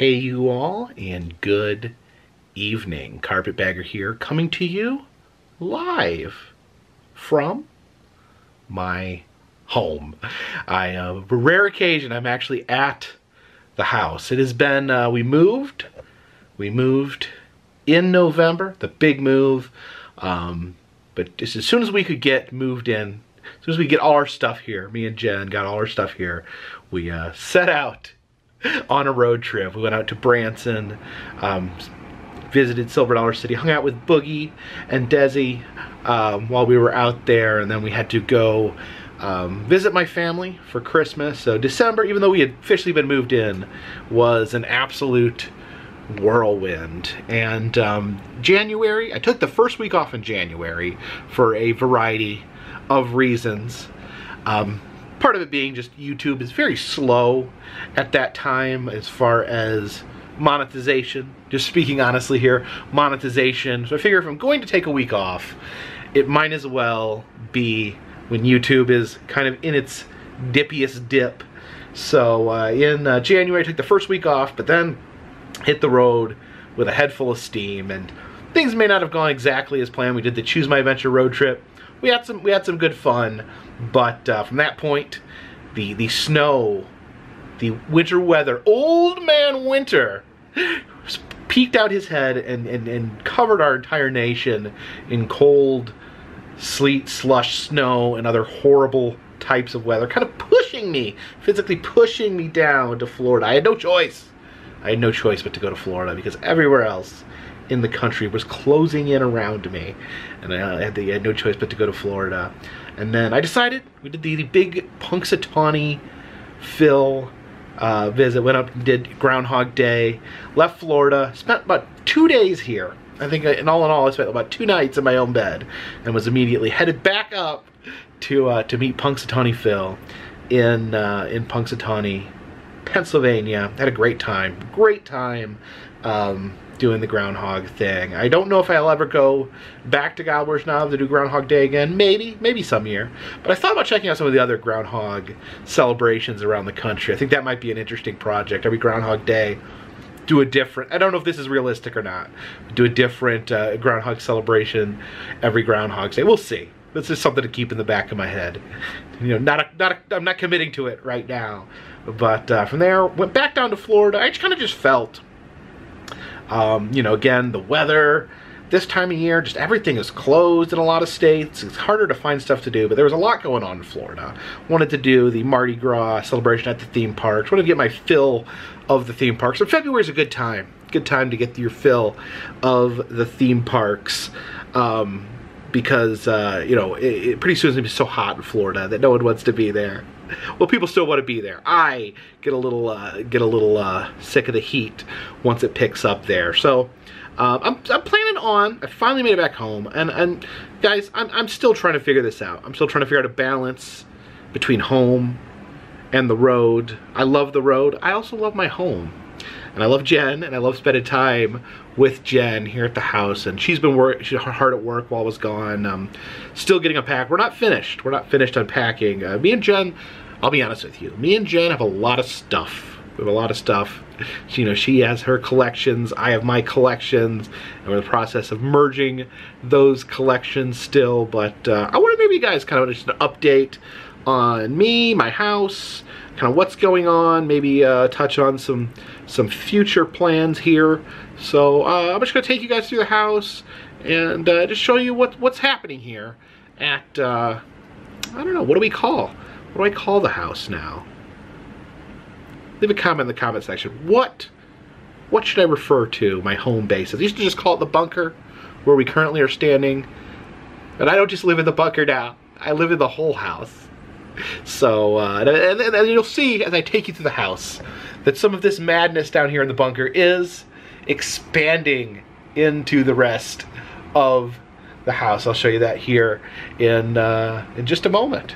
Hey you all, and good evening. Carpetbagger here, coming to you live from my home. A rare occasion, I'm actually at the house. It has been, we moved in November, the big move, but just as soon as we could get moved in, as soon as we get all our stuff here, me and Jen got all our stuff here, we set out on a road trip. We went out to Branson, visited Silver Dollar City, hung out with Boogie and Desi while we were out there, and then we had to go visit my family for Christmas. So December, even though we had officially been moved in, was an absolute whirlwind. And January, I took the first week off in January for a variety of reasons. Part of it being just YouTube is very slow at that time as far as monetization. Just speaking honestly here, monetization. So I figure if I'm going to take a week off, it might as well be when YouTube is kind of in its dippiest dip. So in January I took the first week off, but then hit the road with a head full of steam, and things may not have gone exactly as planned. We did the Choose My Adventure road trip. We had some good fun, but from that point, the snow, the winter weather, old man winter, peeked out his head and covered our entire nation in cold, sleet, slush, snow, and other horrible types of weather, kind of pushing me, physically pushing me down to Florida. I had no choice. I had no choice but to go to Florida because everywhere else in the country was closing in around me, and I had no choice but to go to Florida. And then I decided, we did the big Punxsutawney Phil visit, went up and did Groundhog Day, left Florida, spent about 2 days here. I think in all, I spent about 2 nights in my own bed, and was immediately headed back up to meet Punxsutawney Phil in Punxsutawney, Pennsylvania. Had a great time doing the Groundhog thing. I don't know if I'll ever go back to Gobblers Knob to do Groundhog Day again. Maybe some year. But I thought about checking out some of the other Groundhog celebrations around the country. I think that might be an interesting project. Every Groundhog Day, do a different, I don't know if this is realistic or not, do a different Groundhog celebration every Groundhog Day. We'll see. This is something to keep in the back of my head. You know, I'm not committing to it right now. But from there, went back down to Florida. I just kind of felt, you know, again, the weather, this time of year, just everything is closed in a lot of states. It's harder to find stuff to do, but there was a lot going on in Florida. Wanted to do the Mardi Gras celebration at the theme parks. Wanted to get my fill of the theme parks. So February is a good time. Good time to get your fill of the theme parks. Because, you know, it pretty soon it's going to be so hot in Florida that no one wants to be there. Well, people still want to be there. I get a little sick of the heat once it picks up there. So I'm planning on, I finally made it back home, and guys, I'm still trying to figure this out. I'm still trying to figure out a balance between home and the road. I love the road. I also love my home. And I love Jen, and I love spending time with Jen here at the house. And she's been hard at work while I was gone, still getting unpacked. We're not finished. We're not finished unpacking. Me and Jen, I'll be honest with you, me and Jen have a lot of stuff. We have a lot of stuff. You know, she has her collections, I have my collections, and we're in the process of merging those collections still. But I want to give you guys kind of just an update on me, my house, kind of what's going on, maybe touch on some future plans here. So I'm just going to take you guys through the house and just show you what's happening here at, I don't know, what do I call the house now? Leave a comment in the comment section. What should I refer to my home base? I used to just call it the bunker where we currently are standing, but I don't just live in the bunker now. I live in the whole house. So, and you'll see as I take you through the house that some of this madness down here in the bunker is expanding into the rest of the house. I'll show you that here in just a moment.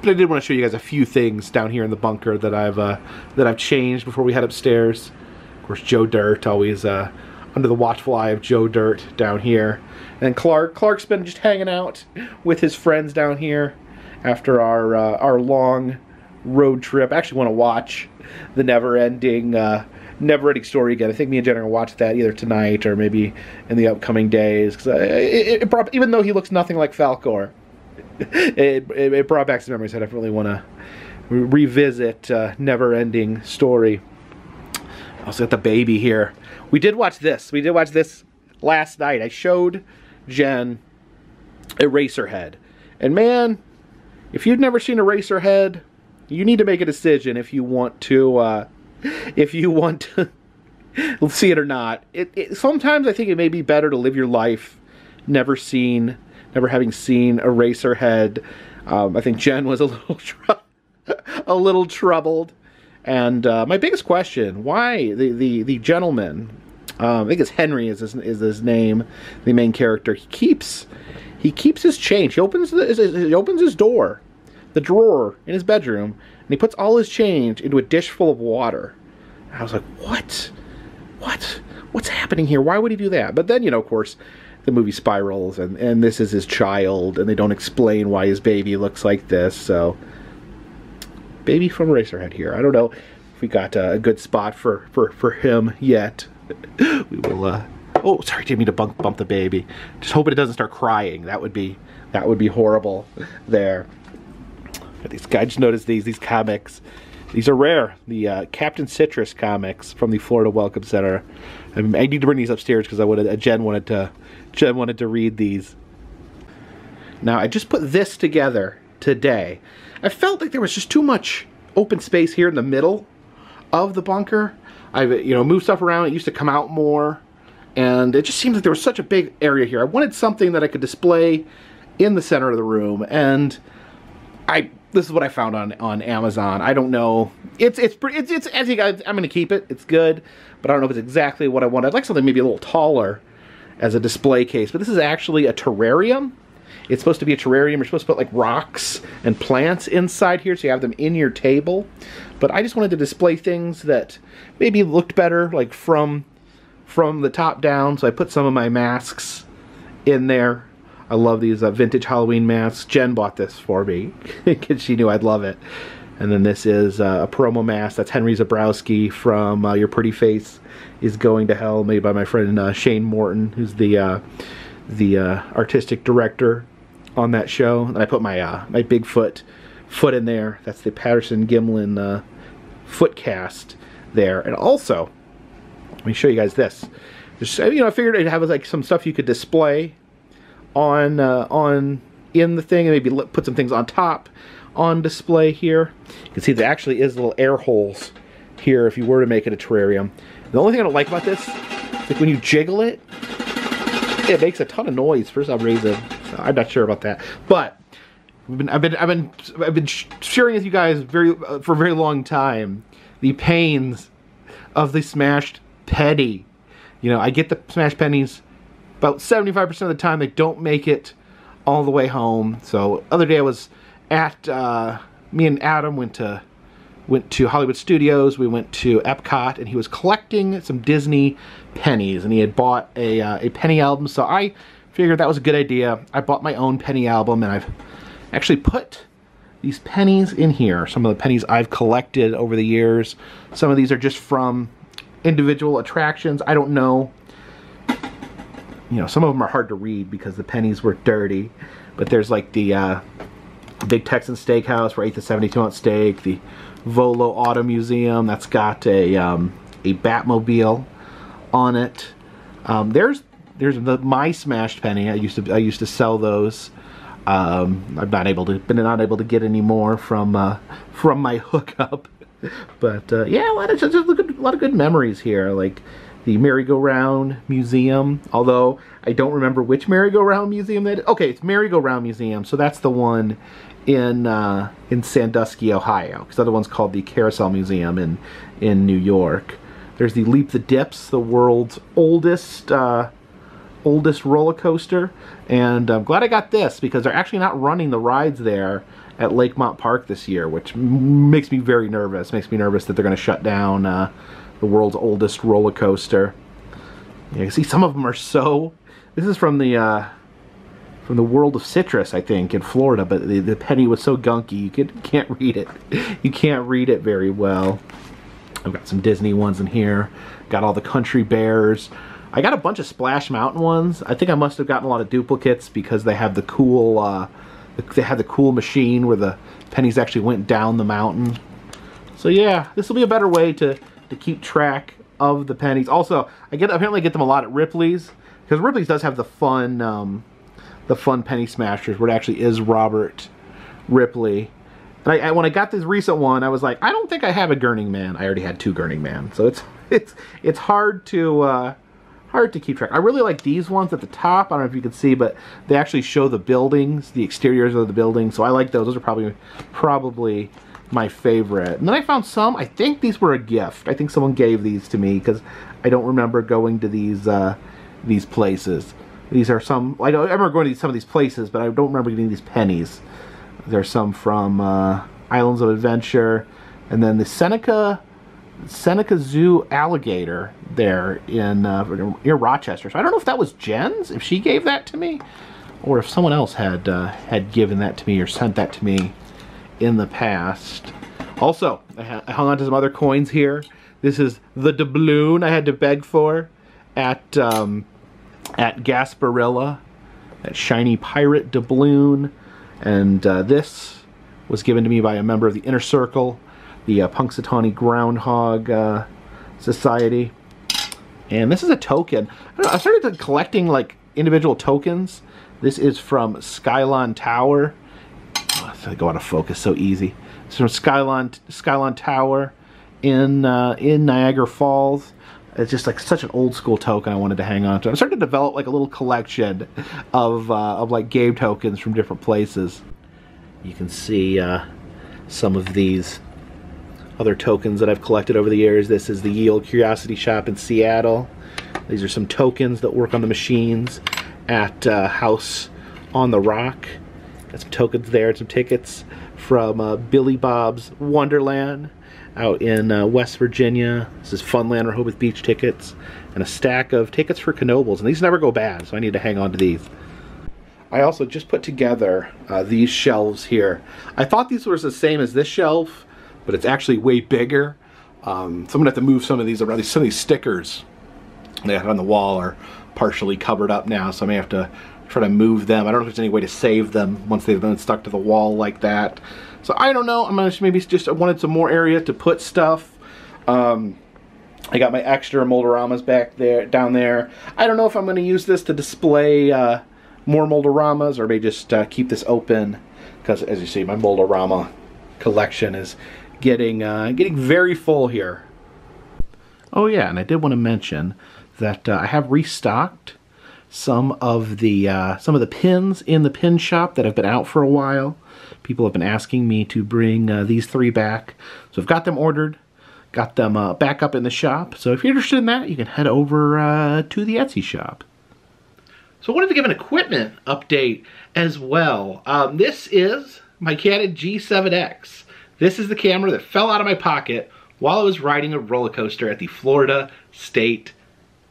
But I did want to show you guys a few things down here in the bunker that I've changed before we head upstairs. Of course, Joe Dirt, always under the watchful eye of Joe Dirt down here. And Clark's been just hanging out with his friends down here after our long road trip. I actually want to watch the Never Ending Never Ending Story again. I think me and Jen are going to watch that either tonight or maybe in the upcoming days. Cause even though he looks nothing like Falcor, it brought back some memories. I definitely want to revisit Never Ending Story. I also got the baby here. We did watch this. We did watch this last night. I showed Jen Eraserhead. And man, if you've never seen Eraserhead, you need to make a decision if you want to see it or not. Sometimes I think it may be better to live your life never having seen Eraserhead. I think Jen was a little troubled. And my biggest question: why the gentleman? I think it's Henry is his name, the main character. He keeps his change. He opens his door, the drawer in his bedroom, and he puts all his change into a dish full of water. And I was like, what's happening here? Why would he do that? But then, you know, of course, the movie spirals, and this is his child, and they don't explain why his baby looks like this. So, baby from Eraserhead here. I don't know if we got a good spot for him yet. We will. Oh, sorry, didn't mean to bump the baby. Just hoping it doesn't start crying. That would be horrible. There. These guys, just noticed these comics. These are rare. The Captain Citrus comics from the Florida Welcome Center. I need to bring these upstairs because Jen wanted to read these. Now I just put this together today. I felt like there was just too much open space here in the middle of the bunker. I've, you know, moved stuff around. It used to come out more, and it just seems like there was such a big area here. I wanted something that I could display in the center of the room, and this is what I found on Amazon. I don't know. It's I think I'm gonna keep it. It's good, but I don't know if it's exactly what I want. I'd like something maybe a little taller as a display case, but this is actually a terrarium. It's supposed to be a terrarium. You're supposed to put like rocks and plants inside here so you have them in your table. But I just wanted to display things that maybe looked better, like from the top down. So I put some of my masks in there. I love these vintage Halloween masks. Jen bought this for me because she knew I'd love it. And then this is a promo mask. That's Henry Zebrowski from Your Pretty Face is Going to Hell, made by my friend Shane Morton, who's the artistic director on that show. And I put my my Bigfoot foot in there. That's the Patterson Gimlin foot cast there. And also, let me show you guys this. Just, you know, I figured I'd have like some stuff you could display in the thing, and maybe put some things on top on display here. You can see there actually is little air holes here if you were to make it a terrarium. The only thing I don't like about this is like when you jiggle it, it makes a ton of noise for some reason. I'm not sure about that, but I've been sharing with you guys for a very long time the pains of the smashed penny. You know, I get the smashed pennies about 75% of the time. They don't make it all the way home. So other day I was at me and Adam went to Hollywood Studios. We went to Epcot, and he was collecting some Disney pennies, and he had bought a penny album. So I figured that was a good idea. I bought my own penny album, and I've actually put these pennies in here. Some of the pennies I've collected over the years. Some of these are just from individual attractions. I don't know. You know, some of them are hard to read because the pennies were dirty. But there's like the Big Texan Steakhouse for 8th to 72-ounce steak. The Volo Auto Museum, that's got a Batmobile on it. There's my smashed penny. I used to sell those. I'm not able to get any more from my hookup. But yeah, a lot of good memories here. Like the Merry-Go-Round Museum, although I don't remember which Merry-Go-Round Museum that is. Okay, it's Merry-Go-Round Museum, so that's the one in Sandusky, Ohio, because the other one's called the Carousel Museum in New York. There's the Leap the Dips, the world's oldest roller coaster, and I'm glad I got this because they're actually not running the rides there at Lakemont Park this year, which makes me very nervous. Makes me nervous that they're going to shut down the world's oldest roller coaster. You can see some of them are so. This is from the World of Citrus, I think, in Florida, but the penny was so gunky you can't read it. You can't read it very well. I've got some Disney ones in here. Got all the country bears. I got a bunch of Splash Mountain ones. I think I must have gotten a lot of duplicates because they have the cool machine where the pennies actually went down the mountain. So yeah, this will be a better way to keep track of the pennies. Also, I apparently get them a lot at Ripley's, because Ripley's does have the fun penny smashers where it actually is Robert Ripley. And when I got this recent one, I was like, I don't think I have a Gurning Man. I already had two Gurning Man, so it's hard to keep track. I really like these ones at the top. I don't know if you can see, but they actually show the buildings, the exteriors of the buildings. So I like those. Those are probably my favorite. And then I found some. I think these were a gift. I think someone gave these to me because I don't remember going to these places. These are some. I remember going to some of these places, but I don't remember getting these pennies. There's some from Islands of Adventure, and then the Seneca Zoo alligator there near Rochester. So I don't know if that was Jen's, if she gave that to me, or if someone else had given that to me or sent that to me in the past. Also, I hung on to some other coins here. This is the doubloon I had to beg for at Gasparilla, that shiny pirate doubloon. And this was given to me by a member of the Inner Circle, the Punxsutawney Groundhog Society. And this is a token. I don't know, I started collecting like individual tokens. This is from Skylon Tower. Oh, I go out of focus so easy. It's from Skylon Tower in Niagara Falls. It's just like such an old school token I wanted to hang on to. I'm starting to develop like a little collection of like game tokens from different places. You can see some of these other tokens that I've collected over the years. This is the Ye Olde Curiosity Shop in Seattle. These are some tokens that work on the machines at House on the Rock. Got some tokens there and some tickets from Billy Bob's Wonderland out in West Virginia. This is Funland Rehoboth Beach tickets, and a stack of tickets for Knoebels, and these never go bad, so I need to hang on to these. I also just put together these shelves here. I thought these were the same as this shelf, but it's actually way bigger. So I'm gonna have to move some of these around. Some of these stickers they had on the wall are partially covered up now, so I may have to try to move them. I don't know if there's any way to save them once they've been stuck to the wall like that. So I don't know, I'm gonna maybe just, I wanted some more area to put stuff. I got my extra Moldoramas back there, down there. I don't know if I'm gonna use this to display more Moldoramas, or maybe just keep this open, because as you see, my Moldorama collection is getting very full here. Oh yeah, and I did want to mention that I have restocked some of the pins in the pin shop that have been out for a while. People have been asking me to bring these three back, so I've got them ordered, got them back up in the shop. So if you're interested in that, you can head over to the Etsy shop. So I wanted to give an equipment update as well. This is my Canon G7X. This is the camera that fell out of my pocket while I was riding a roller coaster at the Florida State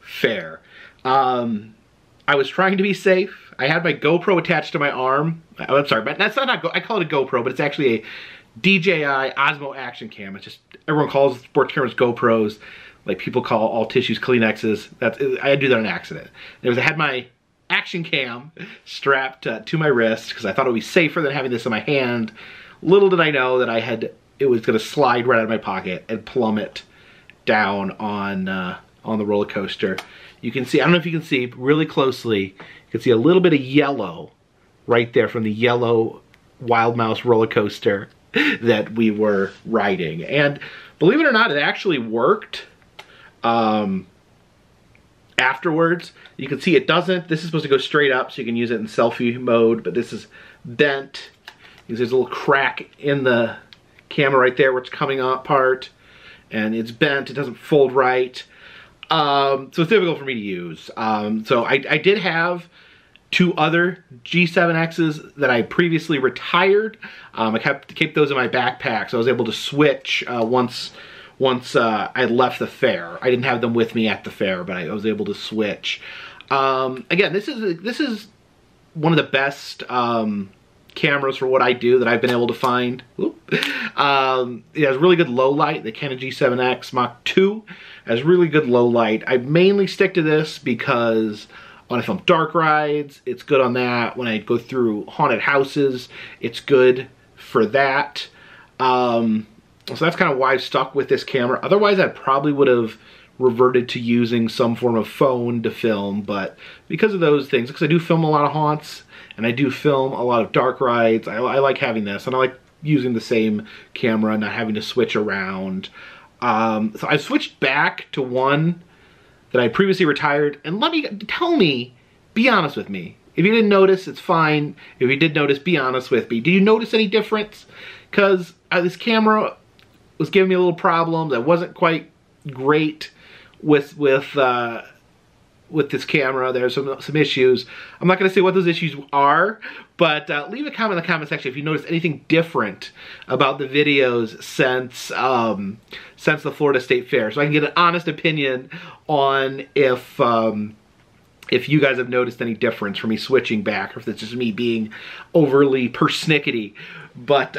Fair. I was trying to be safe. I had my GoPro attached to my arm. I'm sorry, but that's not I call it a GoPro, but it's actually a DJI Osmo Action Cam. It's just, everyone calls sports cameras GoPros, like people call all tissues Kleenexes. I do that on accident. I had my Action Cam strapped to my wrist because I thought it would be safer than having this in my hand. Little did I know that it was gonna slide right out of my pocket and plummet down on the roller coaster. You can see, I don't know if you can see really closely, you can see a little bit of yellow right there from the yellow Wild Mouse roller coaster that we were riding. And believe it or not, it actually worked afterwards. You can see it doesn't. This is supposed to go straight up so you can use it in selfie mode, but this is bent. There's a little crack in the camera right there where it's coming apart, and it's bent. It doesn't fold right. So it's difficult for me to use. So I did have two other G7Xs that I previously retired. I kept those in my backpack, so I was able to switch once I left the fair. I didn't have them with me at the fair, but I was able to switch. Again, this is one of the best cameras for what I do that I've been able to find. It has really good low light, the Canon G7X Mach 2 has really good low light. I mainly stick to this because when I film dark rides, it's good on that. When I go through haunted houses, it's good for that. So that's kind of why I've stuck with this camera. Otherwise, I probably would have reverted to using some form of phone to film, but because of those things, because I do film a lot of haunts, and I do film a lot of dark rides, I like having this, and I like using the same camera and not having to switch around. So I've switched back to one that I previously retired, and be honest with me. If you didn't notice, it's fine. If you did notice, be honest with me. Do you notice any difference? Because this camera was giving me a little problem that wasn't quite great with this camera. There's some issues. I'm not going to say what those issues are, but leave a comment in the comment section if you notice anything different about the videos since the Florida State Fair, so I can get an honest opinion on if you guys have noticed any difference from me switching back, or if it's just me being overly persnickety. But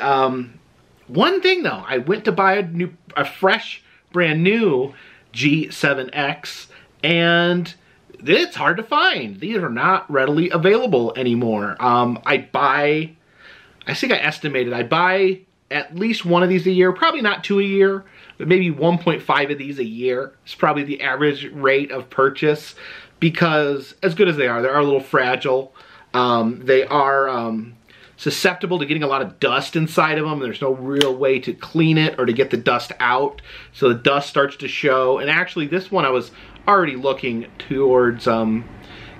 one thing though, I went to buy a brand new G7X, and it's hard to find. These are not readily available anymore. I think I estimated I buy at least one of these a year, probably not two a year, but maybe 1.5 of these a year. It's probably the average rate of purchase, because as good as they are a little fragile. They are susceptible to getting a lot of dust inside of them. There's no real way to clean it or to get the dust out, so the dust starts to show. And actually this one I was already looking towards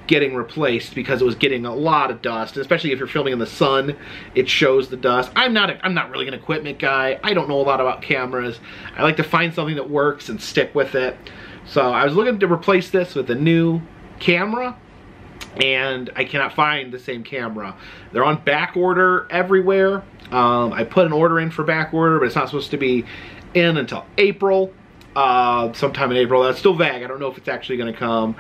getting replaced, because it was getting a lot of dust, especially if you're filming in the sun, it shows the dust. I'm not really an equipment guy. I don't know a lot about cameras. I like to find something that works and stick with it. So I was looking to replace this with a new camera, and I cannot find the same camera. They're on back order everywhere. I put an order in for back order, but it's not supposed to be in until April, sometime in April. That's still vague. I don't know if it's actually going to come.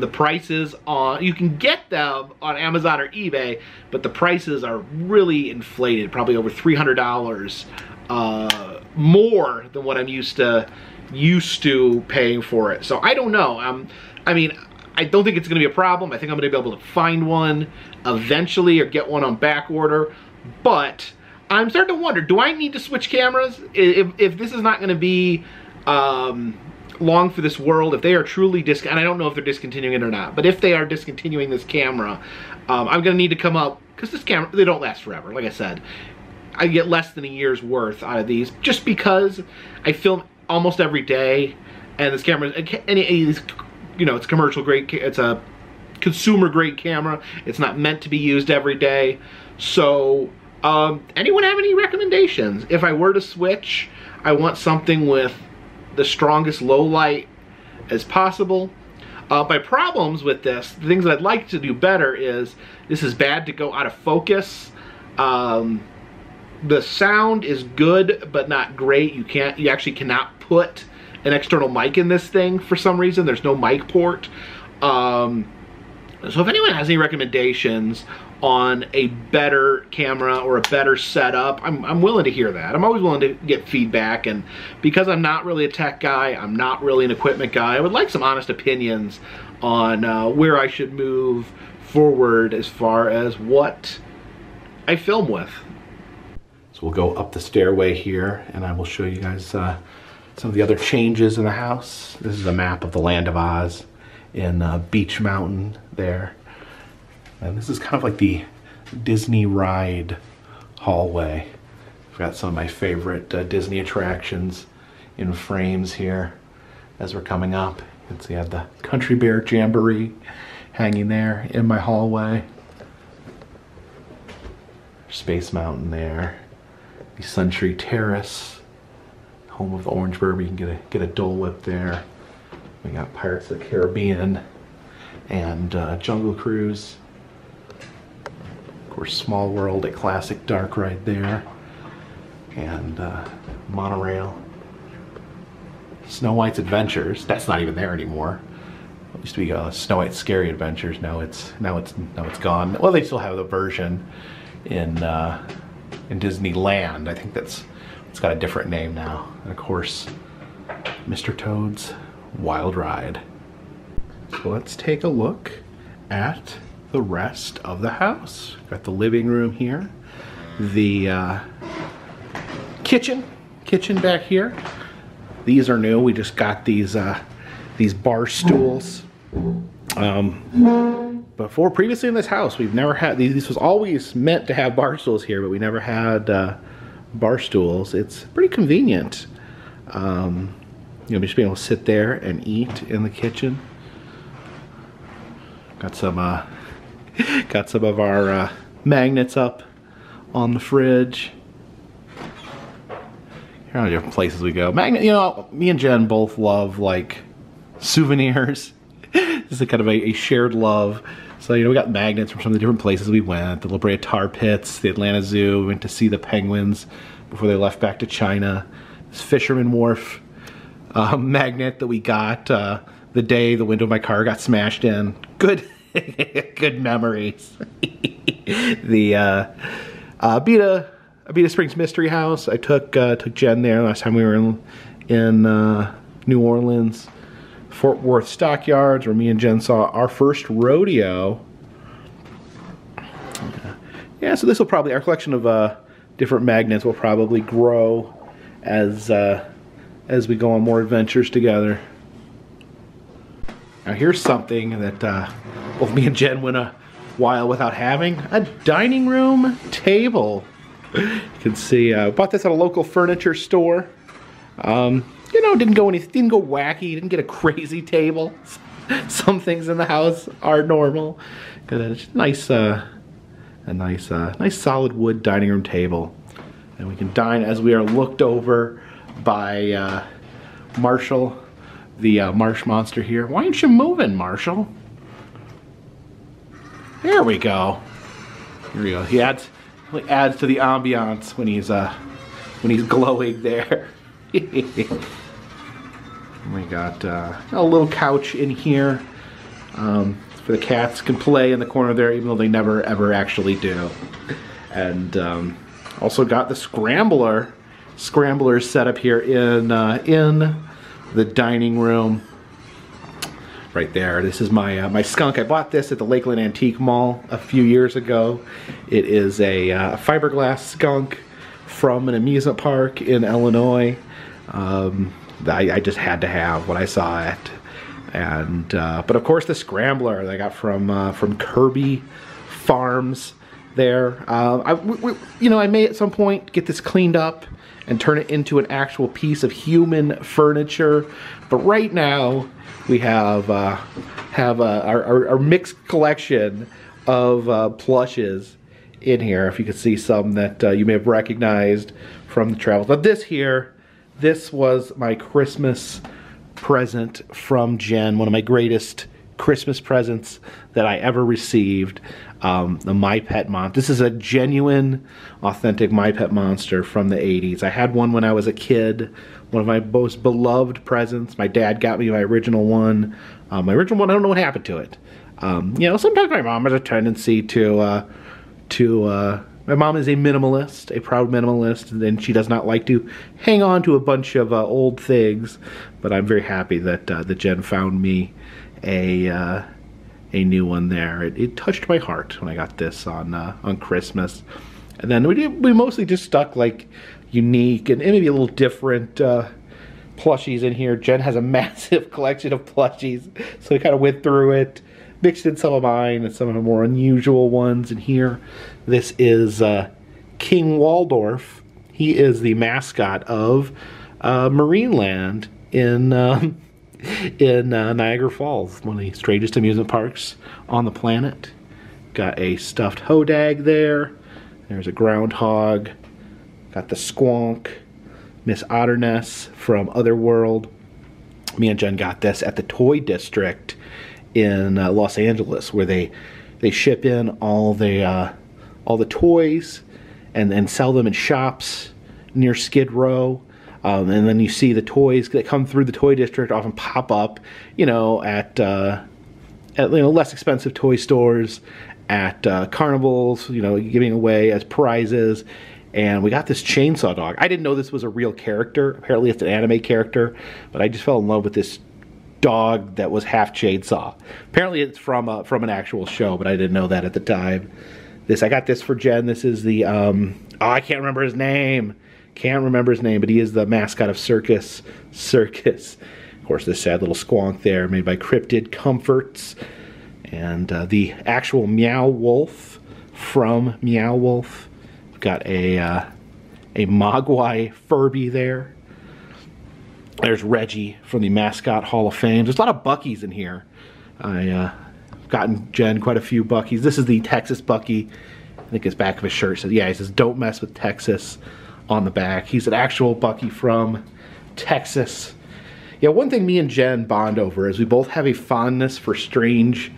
The prices on, you can get them on Amazon or eBay, but the prices are really inflated, probably over $300 more than what I'm used to paying for it. So I don't know. I mean, I don't think it's going to be a problem. I think I'm going to be able to find one eventually, or get one on back order. But I'm starting to wonder, do I need to switch cameras? If this is not going to be long for this world, if they are truly and I don't know if they're discontinuing it or not, but if they are discontinuing this camera, I'm going to need to come up, because this camera, they don't last forever. Like I said, I get less than a year's worth out of these, just because I film almost every day, and this camera, you know, it's commercial grade, it's a consumer grade camera. It's not meant to be used every day. So anyone have any recommendations? If I were to switch, I want something with the strongest low light as possible. My problems with this, the things that I'd like to do better, is this is bad to go out of focus. The sound is good but not great. You actually cannot put an external mic in this thing for some reason. There's no mic port. So if anyone has any recommendations on a better camera or a better setup, I'm willing to hear that. I'm always willing to get feedback, and because I'm not really a tech guy, I'm not really an equipment guy, I would like some honest opinions on where I should move forward as far as what I film with. So we'll go up the stairway here, and I will show you guys some of the other changes in the house. This is a map of the Land of Oz in Beach Mountain there. And this is kind of like the Disney ride hallway. I've got some of my favorite Disney attractions in frames here as we're coming up. You can see I have the Country Bear Jamboree hanging there in my hallway. Space Mountain there. The Century Terrace, home of the Orange Burby. You can get a Dole Whip there. We got Pirates of the Caribbean and Jungle Cruise. Of course, Small World, a classic dark ride there. And Monorail. Snow White's Adventures, that's not even there anymore. It used to be Snow White's Scary Adventures, now it's gone. Well, they still have the version in Disneyland. I think that's, it's got a different name now. And of course, Mr. Toad's Wild Ride. So let's take a look at the rest of the house. Got the living room here, the kitchen back here. These are new. We just got these bar stools. Before, previously in this house, we've never had these. This was always meant to have bar stools here, but we never had bar stools. It's pretty convenient. You know, just being able to sit there and eat in the kitchen. Got some of our magnets up on the fridge. Here are all the different places we go. Magnet, you know, me and Jen both love like souvenirs. This is kind of a shared love. So, you know, we got magnets from some of the different places we went. The La Brea Tar Pits, the Atlanta Zoo. We went to see the penguins before they left back to China. This Fisherman Wharf magnet that we got the day the window of my car got smashed in. Good, good memories. The Abita Springs Mystery House. I took Jen there last time we were in New Orleans. Fort Worth Stockyards, where me and Jen saw our first rodeo. Yeah, so this will probably, our collection of different magnets will probably grow as we go on more adventures together. Now here's something that both me and Jen went a while without having, a dining room table. You can see, I bought this at a local furniture store. You know, didn't go wacky, didn't get a crazy table. Some things in the house are normal. Got a nice solid wood dining room table. And we can dine as we are looked over by Marshall, the marsh monster here. Why aren't you moving, Marshall? There we go. Here we go. He adds to the ambiance when he's glowing there. We got a little couch in here for the cats can play in the corner there, even though they never ever actually do. And also got the scrambler set up here in the dining room right there. This is my my skunk. I bought this at the Lakeland Antique Mall a few years ago. It is a fiberglass skunk from an amusement park in Illinois. I just had to have when I saw it. And but of course the scrambler that I got from Kirby Farms there. I may at some point get this cleaned up and turn it into an actual piece of human furniture, but right now we have our mixed collection of plushes in here. If you could see some that you may have recognized from the travels. But this here, this was my Christmas present from Jen, one of my greatest Christmas presents that I ever received. The My Pet Monster. This is a genuine, authentic My Pet Monster from the 80s. I had one when I was a kid, one of my most beloved presents. My dad got me my original one. My original one, I don't know what happened to it. You know, sometimes my mom has a tendency to my mom is a minimalist, a proud minimalist, and she does not like to hang on to a bunch of old things. But I'm very happy that that Jen found me a new one there. It touched my heart when I got this on Christmas. And then we mostly just stuck like unique and maybe a little different plushies in here. Jen has a massive collection of plushies, so we kind of went through it. Mixed in some of mine and some of the more unusual ones in here. This is King Waldorf. He is the mascot of Marineland in Niagara Falls, one of the strangest amusement parks on the planet. Got a stuffed hodag there. There's a groundhog. Got the squonk. Miss Otterness from Otherworld. Me and Jen got this at the Toy District in Los Angeles, where they ship in all the toys and then sell them in shops near Skid Row, and then you see the toys that come through the Toy District often pop up, you know, at less expensive toy stores at carnivals, you know, giving away as prizes. And we got this chainsaw dog. I didn't know this was a real character. Apparently it's an anime character, but I just fell in love with this dog that was half chainsaw. Apparently it's from an actual show, but I didn't know that at the time. I got this for Jen. This is the, oh, I can't remember his name. Can't remember his name, but he is the mascot of Circus. Of course, this sad little squonk there, made by Cryptid Comforts. And the actual Meow Wolf from Meow Wolf. We've got a Mogwai Furby there. There's Reggie from the Mascot Hall of Fame. There's a lot of Buckies in here. I've gotten Jen quite a few Buckies. This is the Texas Bucky. I think his back of his shirt says, yeah, he says, "Don't mess with Texas" on the back. He's an actual Bucky from Texas. Yeah, one thing me and Jen bond over is we both have a fondness for strange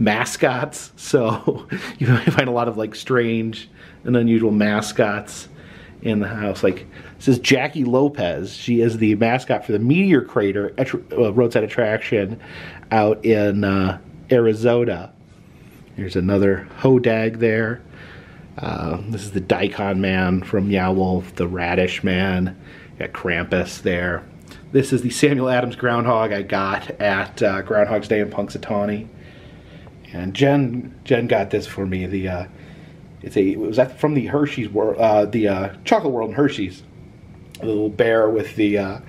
mascots. So you might find a lot of like strange and unusual mascots in the house. Like this is Jackie Lopez. She is the mascot for the Meteor Crater roadside attraction out in Arizona. Here's another Hodag there. This is the Daikon Man from Meow Wolf, the Radish Man. Got Krampus there. This is the Samuel Adams Groundhog I got at Groundhog's Day in Punxsutawney. And Jen got this for me. The it was from the Hershey's World, Chocolate World in Hershey's. A little bear with the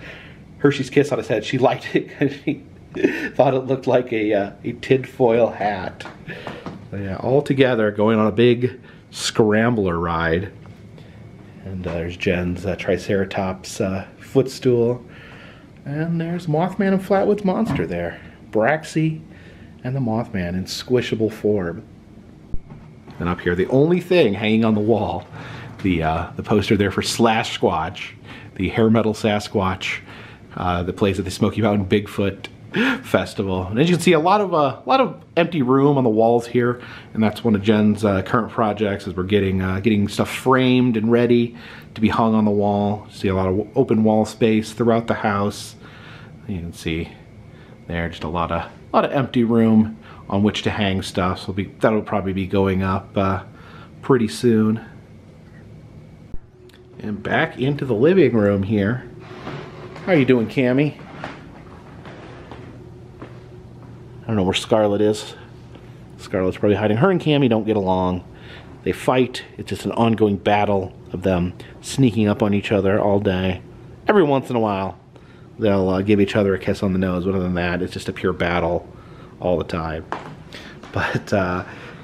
Hershey's Kiss on his head. She liked it because she thought it looked like a tinfoil hat. So yeah, all together going on a big scrambler ride. And there's Jen's Triceratops footstool. And there's Mothman and Flatwoods Monster there. Braxy and the Mothman in squishable form. And up here, the only thing hanging on the wall, the poster there for Slash Squatch, the hair metal Sasquatch that plays at the Smoky Mountain Bigfoot Festival. And as you can see, a lot of empty room on the walls here, and that's one of Jen's current projects, is we're getting stuff framed and ready to be hung on the wall. See a lot of open wall space throughout the house. You can see there just a lot of empty room on which to hang stuff. So that'll probably be going up pretty soon. And back into the living room here. How are you doing, Cammie? I don't know where Scarlet is. Scarlet's probably hiding. Her and Cammie don't get along. They fight. It's just an ongoing battle of them sneaking up on each other all day. Every once in a while, they'll give each other a kiss on the nose. Other than that, it's just a pure battle all the time. But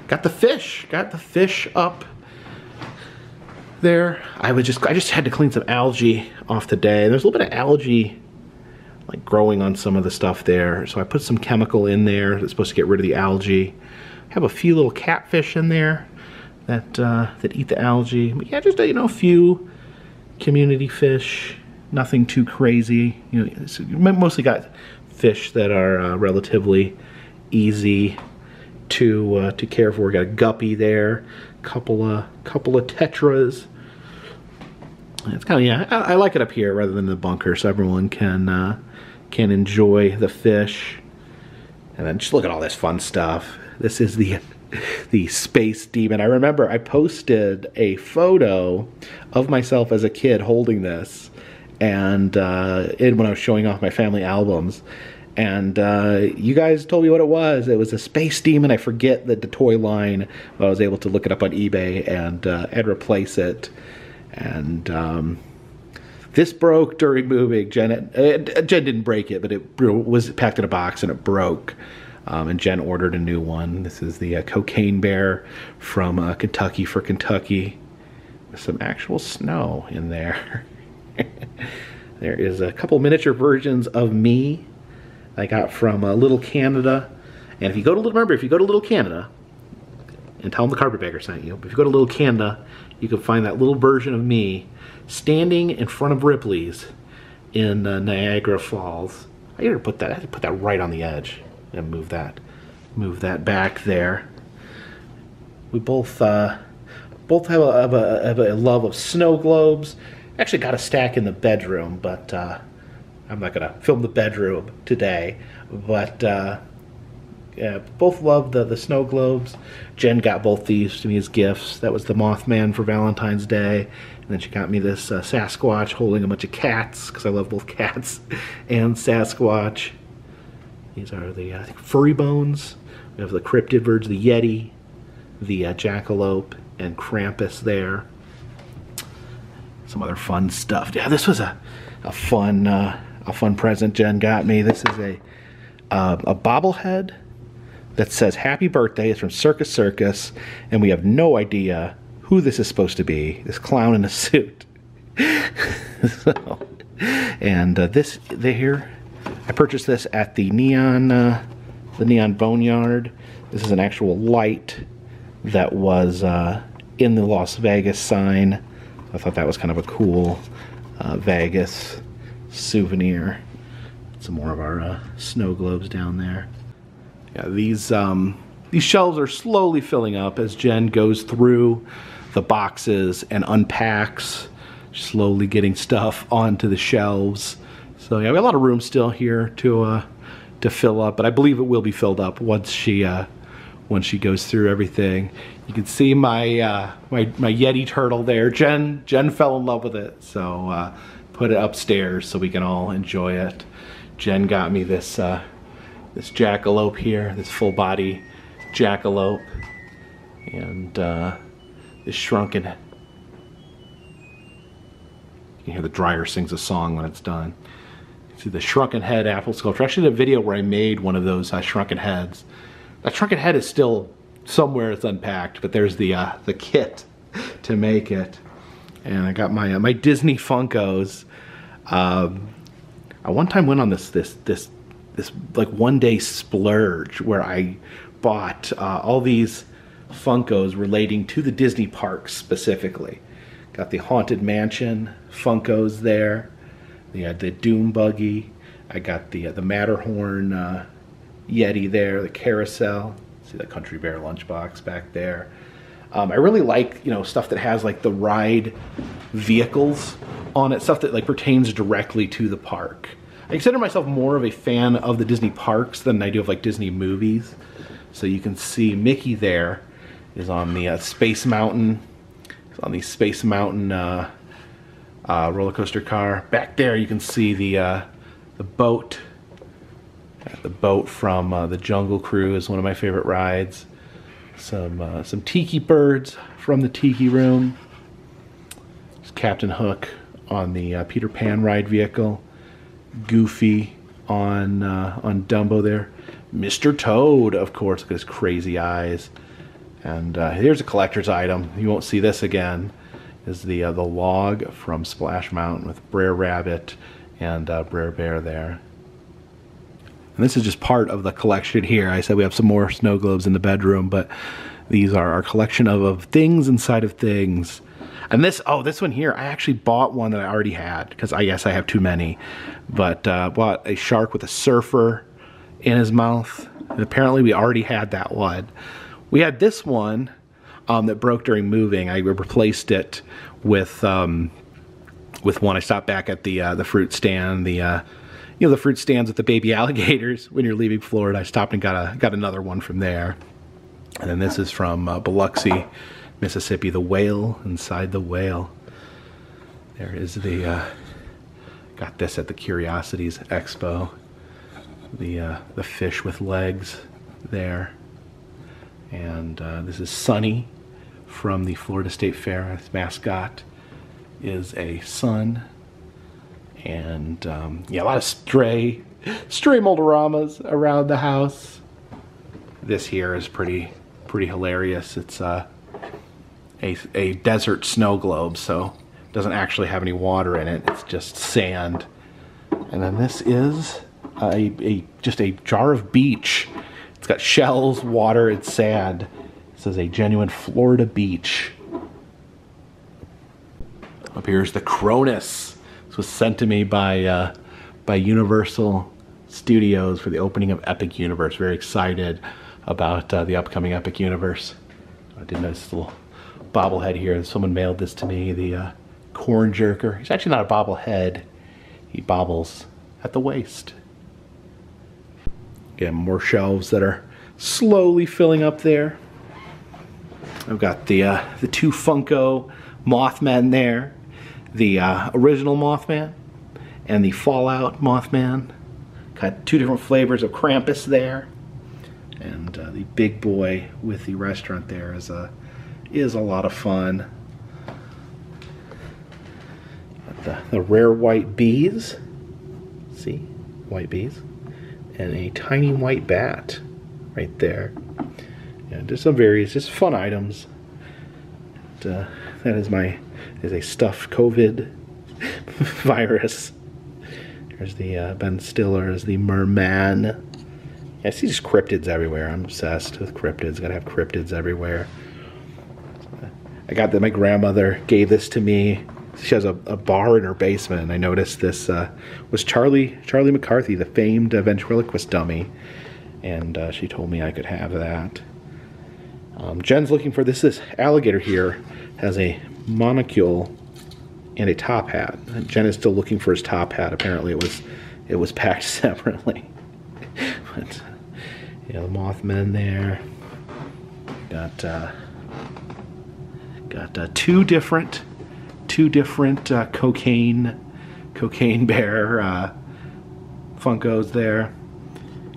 got the fish. Got the fish up there. I just had to clean some algae off the day. There's a little bit of algae like growing on some of the stuff there. So I put some chemical in there that's supposed to get rid of the algae. I have a few little catfish in there that eat the algae. But yeah, just a few community fish, nothing too crazy. Mostly got fish that are relatively easy to care for. We got a guppy there, couple of tetras. It's kind of, yeah, I like it up here rather than the bunker, so everyone can enjoy the fish. And then just look at all this fun stuff. This is the Space Demon. I remember I posted a photo of myself as a kid holding this, and when I was showing off my family albums. And you guys told me what it was. It was a Space Demon. I forget the toy line, but I was able to look it up on eBay and replace it. And this broke during moving. Jen didn't break it, but it was packed in a box and it broke. And Jen ordered a new one. This is the Cocaine Bear from Kentucky for Kentucky. With some actual snow in there. There is a couple miniature versions of me I got from Little Canada. And if you go to Little Canada, and tell them the Carpetbagger sent you, but if you go to Little Canada, you can find that little version of me standing in front of Ripley's in Niagara Falls. I had to put that right on the edge and move that back there. We both have a love of snow globes. Actually, got a stack in the bedroom, but I'm not gonna film the bedroom today. But both loved the snow globes. Jen got both these to me as gifts. That was the Mothman for Valentine's Day. And then she got me this Sasquatch holding a bunch of cats, because I love both cats and Sasquatch. These are the I think furry bones. We have the cryptid birds, the Yeti, the jackalope, and Krampus there. Some other fun stuff. Yeah, this was a fun present Jen got me. This is a bobblehead that says "Happy Birthday." It's from Circus Circus, and we have no idea who this is supposed to be. This clown in a suit. So, and this here, I purchased this at the Neon Boneyard. This is an actual light that was in the Las Vegas sign. I thought that was kind of a cool Vegas souvenir. Some more of our snow globes down there. Yeah, these shelves are slowly filling up as Jen goes through the boxes and unpacks, slowly getting stuff onto the shelves. So yeah, we have a lot of room still here to fill up, but I believe it will be filled up once she goes through everything. You can see my my Yeti turtle there. Jen fell in love with it, so put it upstairs so we can all enjoy it. Jen got me this this jackalope here, this full body jackalope, and this shrunken. You can hear the dryer sings a song when it's done. You see the shrunken head apple sculpture. I actually did a video where I made one of those shrunken heads. That shrunken head is still somewhere, it's unpacked, but there's the kit to make it. And I got my my Disney Funkos. I one time went on this like one day splurge where I bought all these Funkos relating to the Disney parks specifically. Got the Haunted Mansion Funkos there, the Doom Buggy. I got the Matterhorn Yeti there, the carousel. See the Country Bear lunchbox back there. I really like, you know, stuff that has like the ride vehicles on it, stuff that like pertains directly to the park. I consider myself more of a fan of the Disney parks than I do of like Disney movies. So you can see Mickey there is on the Space Mountain. It's on the Space Mountain roller coaster car. Back there you can see the boat. The boat from the Jungle Cruise, one of my favorite rides. Some tiki birds from the Tiki Room. It's Captain Hook on the Peter Pan ride vehicle. Goofy on Dumbo there. Mr. Toad, of course, with his crazy eyes. And here's a collector's item. You won't see this again. Is the log from Splash Mountain with Brer Rabbit and Brer Bear there. And this is just part of the collection here. I said we have some more snow globes in the bedroom, but these are our collection of things inside of things. And this, oh, this one here, I actually bought one that I already had, because I guess I have too many. But bought a shark with a surfer in his mouth. And apparently we already had that one. We had this one that broke during moving. I replaced it with one. I stopped back at the fruit stand, you know, the fruit stands with the baby alligators when you're leaving Florida. I stopped and got another one from there. And then this is from Biloxi, Mississippi, the whale inside the whale. There is the, got this at the Curiosities Expo, the fish with legs there. And this is Sunny from the Florida State Fair. His mascot is a sun. And yeah, a lot of stray Moldoramas around the house. This here is pretty hilarious. It's a desert snow globe, so it doesn't actually have any water in it. It's just sand. And then this is just a jar of beach. It's got shells, water, and sand. This is a genuine Florida beach. Up here is the Cronus. Was sent to me by Universal Studios for the opening of Epic Universe. Very excited about the upcoming Epic Universe. I did notice this little bobblehead here. Someone mailed this to me, the corn jerker. He's actually not a bobblehead. He bobbles at the waist. Again, more shelves that are slowly filling up there. I've got the two Funko Mothman there, the original Mothman and the Fallout Mothman. Got two different flavors of Krampus there, and the big boy with the restaurant there is a lot of fun. The rare white bees, see, white bees, and a tiny white bat right there. And just some various, just fun items. And, that is a stuffed COVID virus. There's the Ben Stiller as the merman. Yeah, I see just cryptids everywhere. I'm obsessed with cryptids. Gotta have cryptids everywhere. I got that. My grandmother gave this to me. She has a bar in her basement, and I noticed this was Charlie McCarthy, the famed ventriloquist dummy, and she told me I could have that. Jen's looking for this alligator here. Has a monocle and a top hat. And Jen is still looking for his top hat. Apparently, it was packed separately. But yeah, the Mothman there. Got two different cocaine bear Funkos there.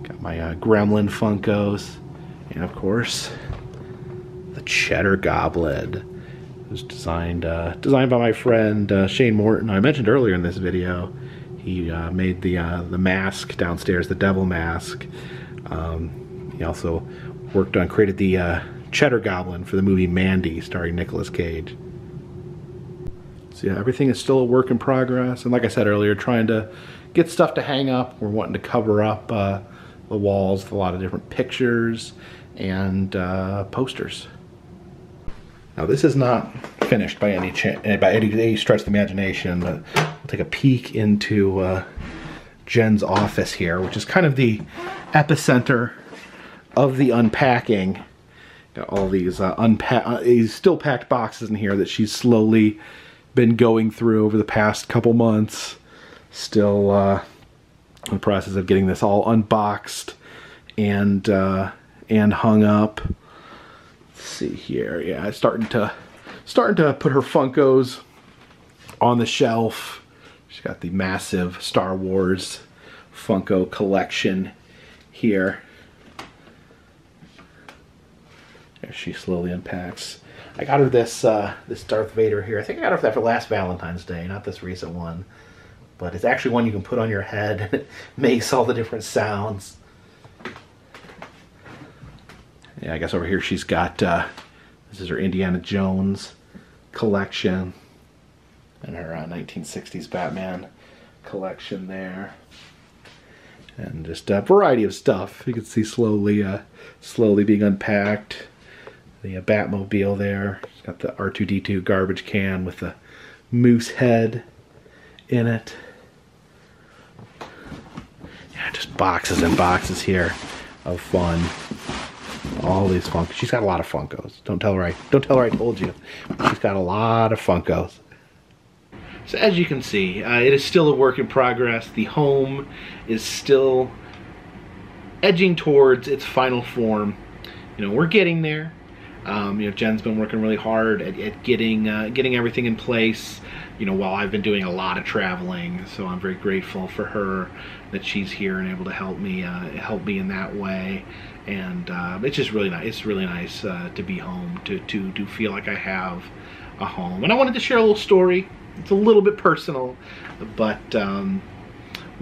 Got my Gremlin Funkos, and of course the Cheddar Goblet. It was designed by my friend Shane Morton. I mentioned earlier in this video, he made the mask downstairs, the devil mask. He also created the Cheddar Goblin for the movie Mandy, starring Nicolas Cage. So yeah, everything is still a work in progress, and like I said earlier, trying to get stuff to hang up. We're wanting to cover up the walls with a lot of different pictures and posters. Now this is not finished by any stretch of the imagination, but I'll take a peek into Jen's office here, which is kind of the epicenter of the unpacking. Got all these still packed boxes in here that she's slowly been going through over the past couple months. Still in the process of getting this all unboxed and hung up. See here, yeah, starting to put her Funkos on the shelf. She's got the massive Star Wars Funko collection here. There she slowly unpacks. I got her this this Darth Vader here. I think I got her that for last Valentine's Day, not this recent one, but it's actually one you can put on your head and it makes all the different sounds. Yeah, I guess over here she's got, this is her Indiana Jones collection and her 1960s Batman collection there. And just a variety of stuff. You can see slowly being unpacked. The Batmobile there. She's got the R2-D2 garbage can with the moose head in it. Yeah, just boxes and boxes here of fun. All these Funkos. She's got a lot of Funkos. Don't tell her I told you. She's got a lot of Funkos. So as you can see, it is still a work in progress. The home is still edging towards its final form. You know, we're getting there. You know, Jen's been working really hard at getting everything in place. You know, while I've been doing a lot of traveling, so I'm very grateful for her that she's here and able to help me in that way. And it's just really nice. It's really nice to be home, to feel like I have a home. And I wanted to share a little story. It's a little bit personal, but when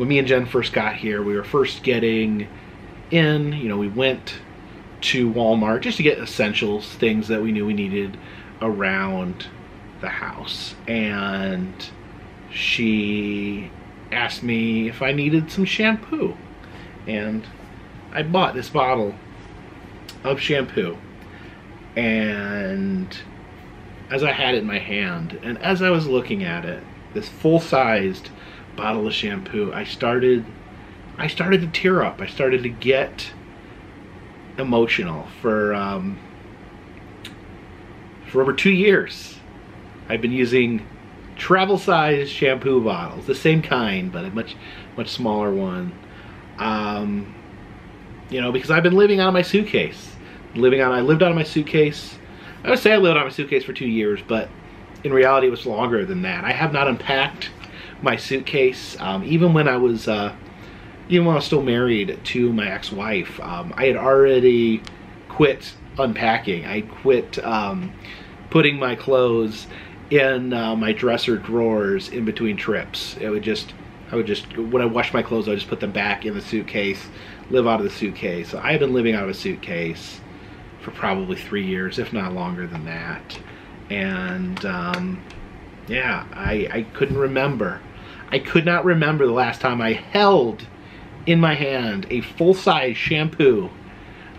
me and Jen first got here, we were first getting in. You know, we went to Walmart just to get essentials, things that we knew we needed around the house. And she asked me if I needed some shampoo, and I bought this bottle of shampoo, and as I had it in my hand and as I was looking at it, this full-sized bottle of shampoo, I started to tear up. I started to get emotional. For over 2 years I've been using travel-sized shampoo bottles, the same kind but a much smaller one. you know, because I've been living out of my suitcase. I lived out of my suitcase. I would say I lived out of my suitcase for 2 years, but in reality it was longer than that. I have not unpacked my suitcase. Even when I was still married to my ex-wife, I had already quit unpacking. I quit putting my clothes in my dresser drawers in between trips. It would just, when I washed my clothes, I would just put them back in the suitcase, live out of the suitcase. So I had been living out of a suitcase for probably 3 years, if not longer than that. And yeah, I couldn't remember. I could not remember the last time I held in my hand a full-size shampoo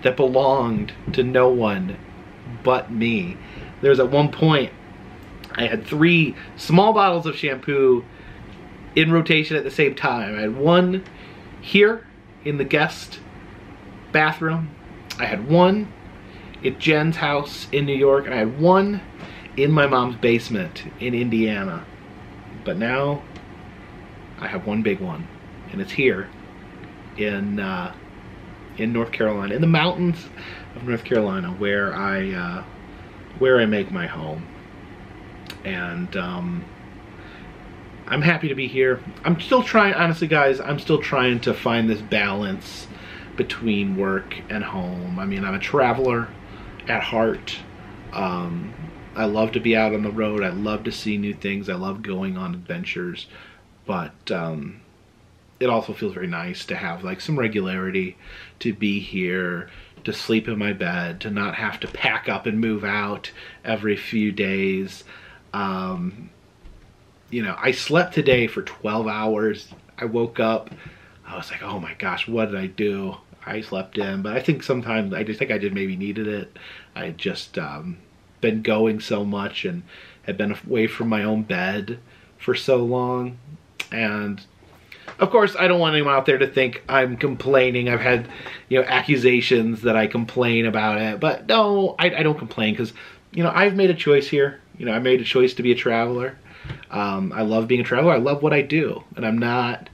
that belonged to no one but me. There was at one point I had 3 small bottles of shampoo in rotation at the same time. I had one here in the guest bathroom. I had one at Jen's house in New York. And I had one in my mom's basement in Indiana. But now I have one big one, and it's here in North Carolina, in the mountains of North Carolina, where I make my home. And I'm happy to be here. I'm still trying, honestly guys, I'm still trying to find this balance between work and home. I mean, I'm a traveler at heart. I love to be out on the road. I love to see new things. I love going on adventures. But it also feels very nice to have like some regularity, to be here, to sleep in my bed, to not have to pack up and move out every few days. You know, I slept today for 12 hours. I woke up, I was like, oh my gosh, what did I do? I slept in, but I think sometimes, I just maybe needed it. I had just been going so much and had been away from my own bed for so long. And of course, I don't want anyone out there to think I'm complaining. I've had, you know, accusations that I complain about it, but no, I don't complain, because, you know, I've made a choice here. You know, I made a choice to be a traveler. I love being a traveler. I love what I do, and I'm not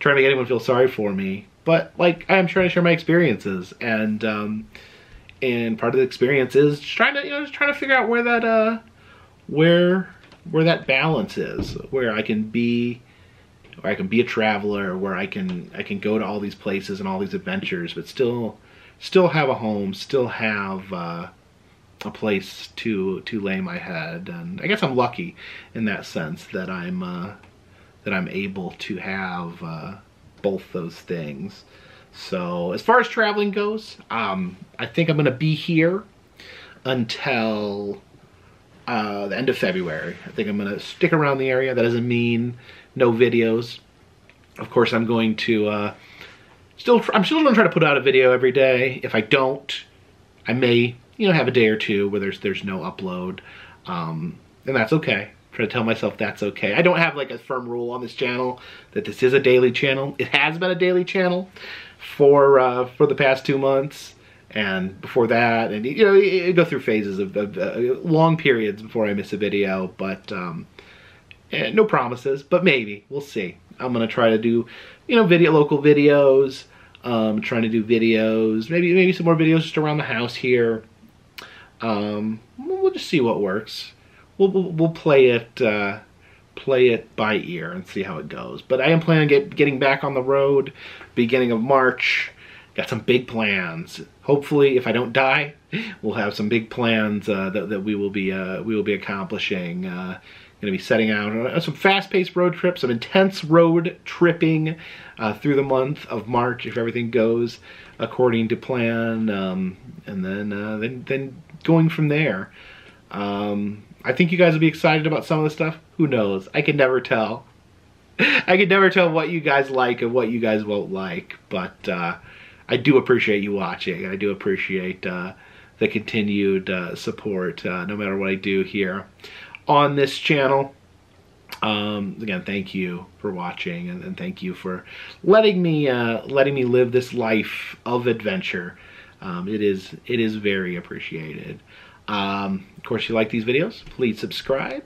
trying to make anyone feel sorry for me, but like, I am trying to share my experiences, and part of the experience is trying to, you know, just trying to figure out where that where that balance is, where I can be. Where I can be a traveler, where I can go to all these places and all these adventures, but still have a home, still have a place to lay my head. And I guess I'm lucky in that sense that I'm able to have both those things. So as far as traveling goes, I think I'm gonna be here until the end of February. I think I'm gonna stick around the area. That doesn't mean no videos. Of course, I'm going to I'm still gonna try to put out a video every day. If I don't, I may, you know, have a day or two where there's no upload, and that's okay. Try to tell myself that's okay. I don't have like a firm rule on this channel that this is a daily channel. It has been a daily channel for the past 2 months, and before that, and you know, you go through phases of long periods before I miss a video, but. No promises, but maybe. We'll see. I'm going to try to do, you know, local videos, trying to do videos, maybe some more videos just around the house here. We'll just see what works. We'll play it by ear and see how it goes. But I am planning on getting back on the road beginning of March. Got some big plans. Hopefully, if I don't die, we'll have some big plans that we will be accomplishing. Going to be setting out on some fast-paced road trips, some intense road tripping through the month of March if everything goes according to plan, and then going from there. I think you guys will be excited about some of the stuff. Who knows? I can never tell. I can never tell what you guys like and what you guys won't like, but I do appreciate you watching. I do appreciate the continued support, no matter what I do here on this channel. Again, thank you for watching, and thank you for letting me live this life of adventure. It is very appreciated. Of course, if you like these videos, please subscribe.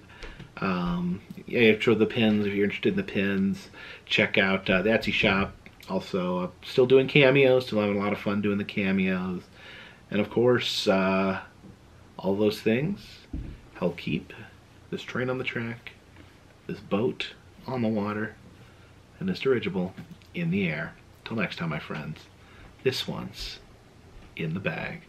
Show the pins if you're interested in the pins. Check out the Etsy shop. Also, I'm still doing cameos, still having a lot of fun doing the cameos. And of course, all those things help keep this train on the track, this boat on the water, and this dirigible in the air. Till next time, my friends, this one's in the bag.